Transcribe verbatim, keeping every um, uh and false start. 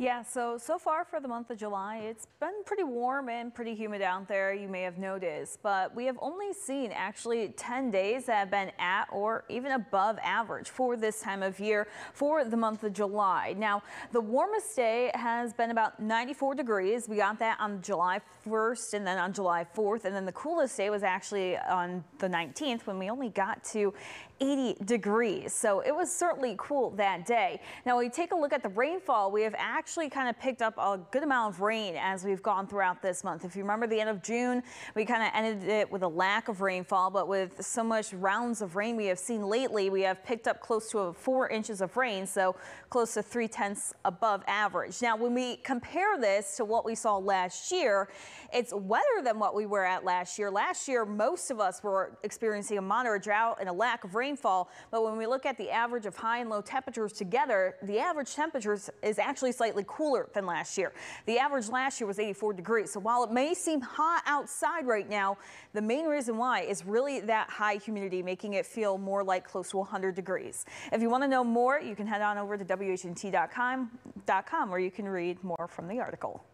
Yeah, so, so far for the month of July, it's been pretty warm and pretty humid out there, you may have noticed, but we have only seen actually ten days that have been at or even above average for this time of year for the month of July. Now, the warmest day has been about ninety-four degrees. We got that on July first and then on July fourth, and then the coolest day was actually on the nineteenth when we only got to eighty degrees. So it was certainly cool that day. Now, we take a look at the rainfall. We have actually Actually, kind of picked up a good amount of rain as we've gone throughout this month. If you remember the end of June, we kind of ended it with a lack of rainfall, but with so much rounds of rain we have seen lately, we have picked up close to four inches of rain, so close to three tenths above average. Now, when we compare this to what we saw last year, it's wetter than what we were at last year. Last year, most of us were experiencing a moderate drought and a lack of rainfall, but when we look at the average of high and low temperatures together, the average temperatures is actually slightly cooler than last year. The average last year was eighty-four degrees. So while it may seem hot outside right now, the main reason why is really that high humidity, making it feel more like close to one hundred degrees. If you want to know more, you can head on over to W H N T dot com, where you can read more from the article.